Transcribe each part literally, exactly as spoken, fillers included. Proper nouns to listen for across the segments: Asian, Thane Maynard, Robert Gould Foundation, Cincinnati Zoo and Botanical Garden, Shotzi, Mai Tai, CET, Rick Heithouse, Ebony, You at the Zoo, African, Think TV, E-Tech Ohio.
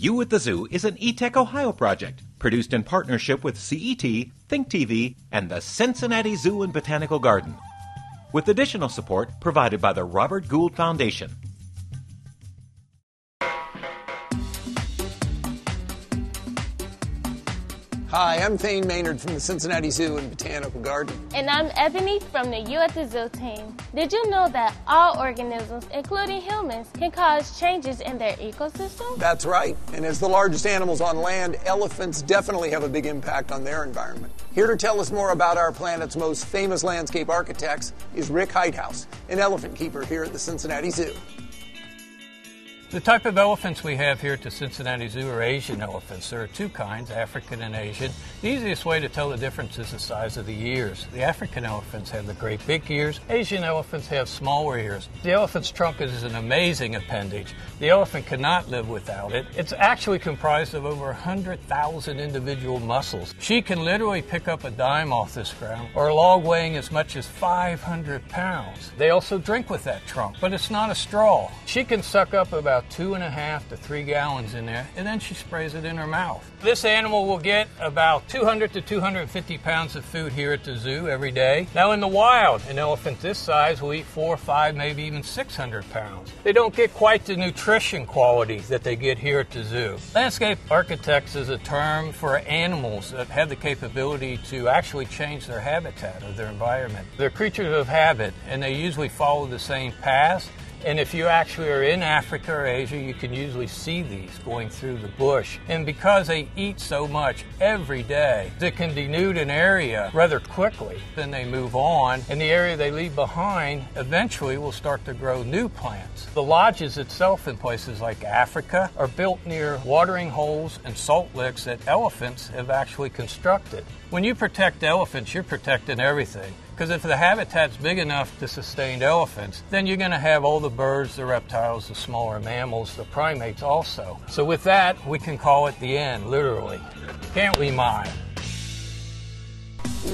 You at the Zoo is an E-Tech Ohio project, produced in partnership with C E T, Think T V, and the Cincinnati Zoo and Botanical Garden, with additional support provided by the Robert Gould Foundation. Hi, I'm Thane Maynard from the Cincinnati Zoo and Botanical Garden. And I'm Ebony from the You at the Zoo team. Did you know that all organisms, including humans, can cause changes in their ecosystem? That's right. And as the largest animals on land, elephants definitely have a big impact on their environment. Here to tell us more about our planet's most famous landscape architects is Rick Heithouse, an elephant keeper here at the Cincinnati Zoo. The type of elephants we have here at the Cincinnati Zoo are Asian elephants. There are two kinds, African and Asian. The easiest way to tell the difference is the size of the ears. The African elephants have the great big ears. Asian elephants have smaller ears. The elephant's trunk is an amazing appendage. The elephant cannot live without it. It's actually comprised of over one hundred thousand individual muscles. She can literally pick up a dime off this ground, or a log weighing as much as five hundred pounds. They also drink with that trunk, but it's not a straw. She can suck up about two and a half to three gallons in there, and then she sprays it in her mouth. This animal will get about two hundred to two hundred fifty pounds of food here at the zoo every day. Now in the wild, an elephant this size will eat four, five, maybe even six hundred pounds. They don't get quite the nutrition quality that they get here at the zoo. Landscape architects is a term for animals that have the capability to actually change their habitat or their environment. They're creatures of habit, and they usually follow the same path. And if you actually are in Africa or Asia, you can usually see these going through the bush. And because they eat so much every day, they can denude an area rather quickly. Then they move on, and the area they leave behind eventually will start to grow new plants. The lodges itself in places like Africa are built near watering holes and salt licks that elephants have actually constructed. When you protect elephants, you're protecting everything. Because if the habitat's big enough to sustain elephants, then you're going to have all the birds, the reptiles, the smaller mammals, the primates also. So with that, we can call it the end, literally. Can't we, Mai?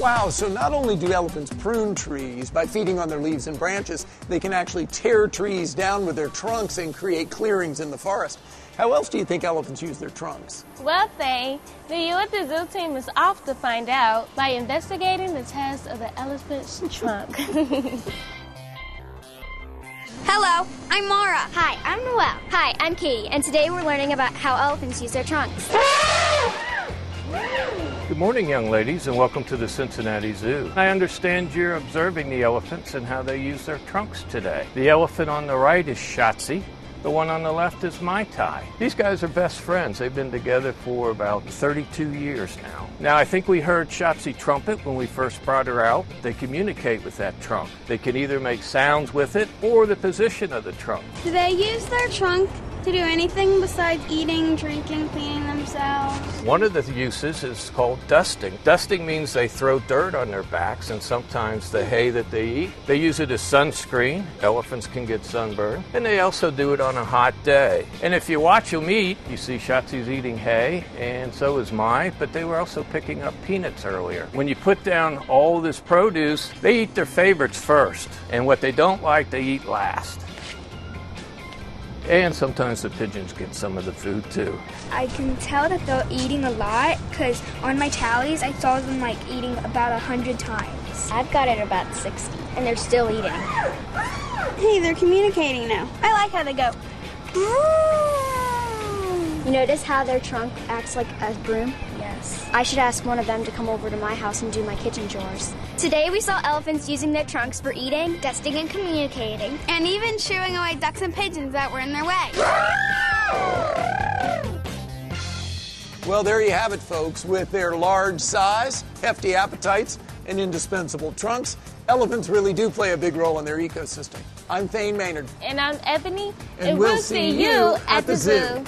Wow, so not only do elephants prune trees by feeding on their leaves and branches, they can actually tear trees down with their trunks and create clearings in the forest. How else do you think elephants use their trunks? Well, Thane, the You at the Zoo team is off to find out by investigating the task of the elephant's trunk. Hello, I'm Mara. Hi, I'm Noelle. Hi, I'm Katie, and today we're learning about how elephants use their trunks. Good morning, young ladies, and welcome to the Cincinnati Zoo. I understand you're observing the elephants and how they use their trunks today. The elephant on the right is Shotzi. The one on the left is Mai Tai. These guys are best friends. They've been together for about thirty-two years now. Now, I think we heard Shotzi trumpet when we first brought her out. They communicate with that trunk. They can either make sounds with it or the position of the trunk. Do they use their trunk to do anything besides eating, drinking, cleaning themselves? One of the uses is called dusting. Dusting means they throw dirt on their backs and sometimes the hay that they eat. They use it as sunscreen. Elephants can get sunburned. And they also do it on a hot day. And if you watch them eat, you see Shotzi's eating hay and so is Mai, but they were also picking up peanuts earlier. When you put down all this produce, they eat their favorites first. And what they don't like, they eat last. And sometimes the pigeons get some of the food too. I can tell that they're eating a lot because on my tallies I saw them like eating about a hundred times. I've got it about sixty and they're still eating. Hey, they're communicating now. I like how they go. You notice how their trunk acts like a broom? Yes. I should ask one of them to come over to my house and do my kitchen chores. Today we saw elephants using their trunks for eating, dusting, and communicating. And even shooing away ducks and pigeons that were in their way. Well, there you have it, folks. With their large size, hefty appetites, and indispensable trunks, elephants really do play a big role in their ecosystem. I'm Thane Maynard. And I'm Ebony. And, and we'll, we'll see you at the zoo. zoo.